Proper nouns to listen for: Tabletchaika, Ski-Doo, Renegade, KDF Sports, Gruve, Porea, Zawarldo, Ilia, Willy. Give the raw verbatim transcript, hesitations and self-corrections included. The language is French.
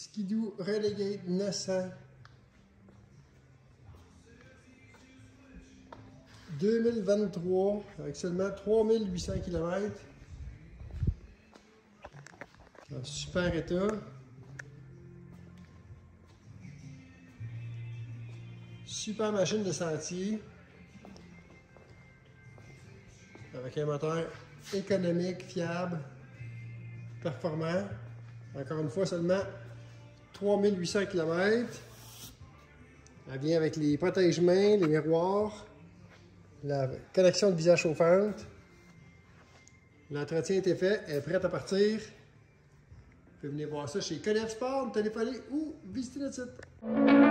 Ski-Doo Renegade neuf cents deux mille vingt-trois avec seulement trois mille huit cents kilomètres. En super état. Super machine de sentier. Avec un moteur économique, fiable, performant. Encore une fois, seulement trois mille huit cents kilomètres. Elle vient avec les protège-mains, les miroirs, la connexion de visage chauffante. L'entretien est fait, elle est prête à partir. Vous pouvez venir voir ça chez K D F Sports, téléphoner ou visiter notre site.